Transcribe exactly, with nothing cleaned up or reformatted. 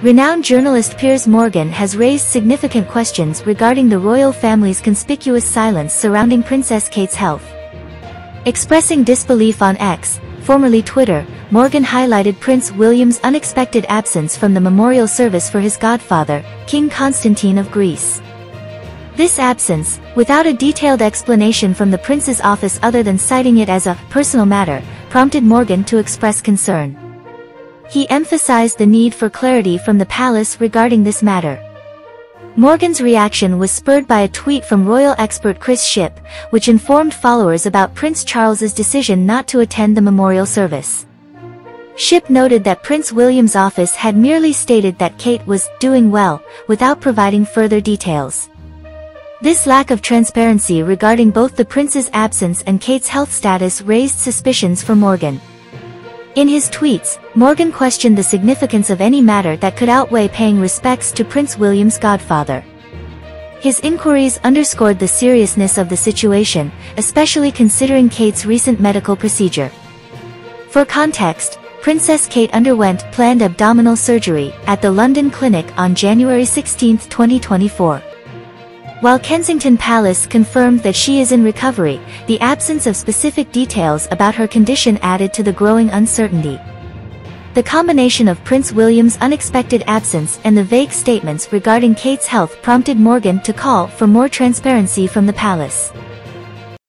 Renowned journalist Piers Morgan has raised significant questions regarding the royal family's conspicuous silence surrounding Princess Kate's health. Expressing disbelief on X, formerly Twitter, Morgan highlighted Prince William's unexpected absence from the memorial service for his godfather, King Constantine of Greece. This absence, without a detailed explanation from the prince's office other than citing it as a personal matter, prompted Morgan to express concern. He emphasized the need for clarity from the palace regarding this matter. Morgan's reaction was spurred by a tweet from royal expert Chris Ship, which informed followers about Prince Charles's decision not to attend the memorial service. Ship noted that Prince William's office had merely stated that Kate was doing well, without providing further details. This lack of transparency regarding both the prince's absence and Kate's health status raised suspicions for Morgan. In his tweets, Morgan questioned the significance of any matter that could outweigh paying respects to Prince William's godfather. His inquiries underscored the seriousness of the situation, especially considering Kate's recent medical procedure. For context, Princess Kate underwent planned abdominal surgery at the London Clinic on January sixteenth twenty twenty-four. While Kensington Palace confirmed that she is in recovery, the absence of specific details about her condition added to the growing uncertainty. The combination of Prince William's unexpected absence and the vague statements regarding Kate's health prompted Morgan to call for more transparency from the palace.